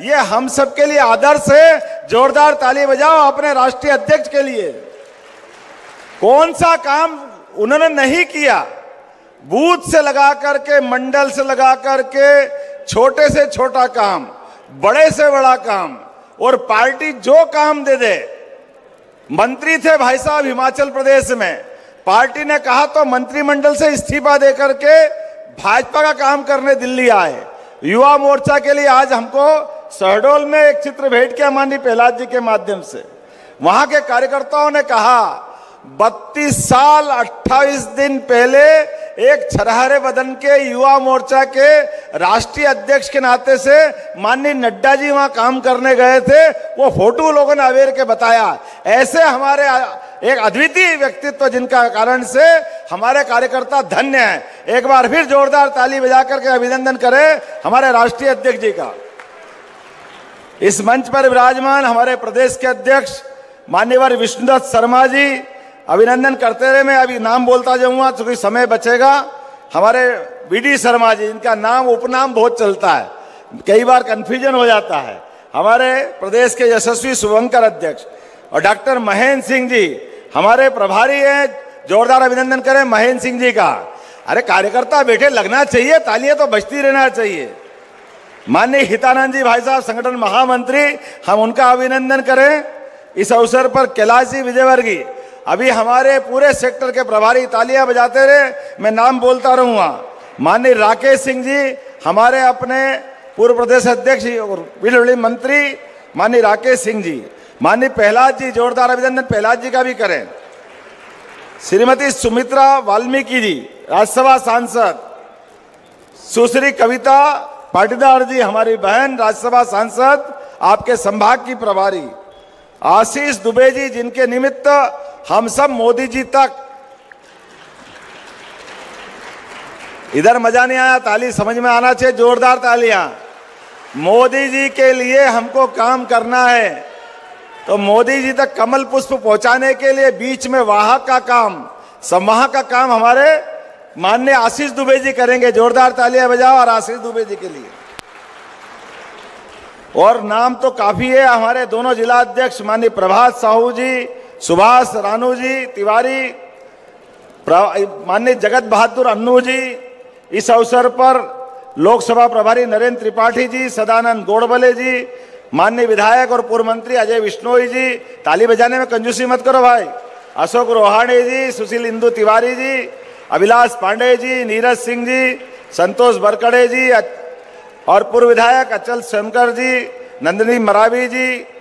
ये हम सब के लिए आदर्श है। जोरदार ताली बजाओ अपने राष्ट्रीय अध्यक्ष के लिए। कौन सा काम उन्होंने नहीं किया? बूथ से लगा करके, मंडल से लगा करके, छोटे से छोटा काम, बड़े से बड़ा काम, और पार्टी जो काम दे दे। मंत्री थे भाई साहब हिमाचल प्रदेश में, पार्टी ने कहा तो मंत्रिमंडल से इस्तीफा दे करके भाजपा का काम करने दिल्ली आए। युवा मोर्चा के लिए आज हमको शहडोल में एक चित्र भेंट किया माननीय प्रहलाद जी के माध्यम से। वहां के कार्यकर्ताओं ने कहा 32 साल 28 दिन पहले एक छरहरे बदन के युवा मोर्चा के राष्ट्रीय अध्यक्ष के नाते से माननीय नड्डा जी वहां काम करने गए थे, वो फोटो लोगों ने अवेर के बताया। ऐसे हमारे एक अद्वितीय व्यक्तित्व जिनका कारण से हमारे कार्यकर्ता धन्य हैं। एक बार फिर जोरदार ताली बजा करके अभिनंदन करें हमारे राष्ट्रीय अध्यक्ष जी का। इस मंच पर विराजमान हमारे प्रदेश के अध्यक्ष माननीय विष्णुदत्त शर्मा जी, अभिनंदन करते रहे। मैं अभी नाम बोलता जाऊंगा क्योंकि समय बचेगा। हमारे बी डी शर्मा जी, इनका नाम उपनाम बहुत चलता है, कई बार कन्फ्यूजन हो जाता है। हमारे प्रदेश के यशस्वी शुभंकर अध्यक्ष और डॉक्टर महेंद्र सिंह जी हमारे प्रभारी हैं। जोरदार अभिनंदन करें महेंद्र सिंह जी का। अरे कार्यकर्ता बैठे लगना चाहिए, तालियां तो बजती रहना चाहिए। माननीय हितानंद जी भाई साहब संगठन महामंत्री, हम उनका अभिनंदन करें। इस अवसर पर कैलाश विजयवर्गीय अभी हमारे पूरे सेक्टर के प्रभारी, तालियां बजाते रहे, मैं नाम बोलता रहूँगा। माननीय राकेश सिंह जी हमारे अपने पूर्व प्रदेश अध्यक्ष और बिजली मंत्री माननीय राकेश सिंह जी। माननीय प्रहलाद जी, जोरदार अभिनंदन प्रहलाद जी का भी करें। श्रीमती सुमित्रा वाल्मीकि जी राज्यसभा सांसद, सुश्री कविता पार्टीदार जी हमारी बहन राज्यसभा सांसद, आपके संभाग की प्रभारी। आशीष दुबे जी जिनके निमित्त हम सब मोदी जी तक, इधर मजा नहीं आया, ताली समझ में आना चाहिए, जोरदार तालियां। मोदी जी के लिए हमको काम करना है तो मोदी जी तक कमल पुष्प पहुंचाने के लिए बीच में वाहक का काम, संवाहक का काम हमारे माननीय आशीष दुबे जी करेंगे। जोरदार तालियां बजाओ और आशीष दुबे जी के लिए। और नाम तो काफी है, हमारे दोनों जिला अध्यक्ष माननीय प्रभात साहू जी, सुभाष रानू जी तिवारी, माननीय जगत बहादुर अन्नू जी। इस अवसर पर लोकसभा प्रभारी नरेंद्र त्रिपाठी जी, सदानंद गोड़बले जी, माननीय विधायक और पूर्व मंत्री अजय विष्णोई जी। ताली बजाने में कंजूसी मत करो भाई। अशोक रोहाणी जी, सुशील इंदू तिवारी जी, अभिलाष पांडे जी, नीरज सिंह जी, संतोष बरकड़े जी और पूर्व विधायक अचल स्वर्णकर जी, नंदिनी मरावी जी,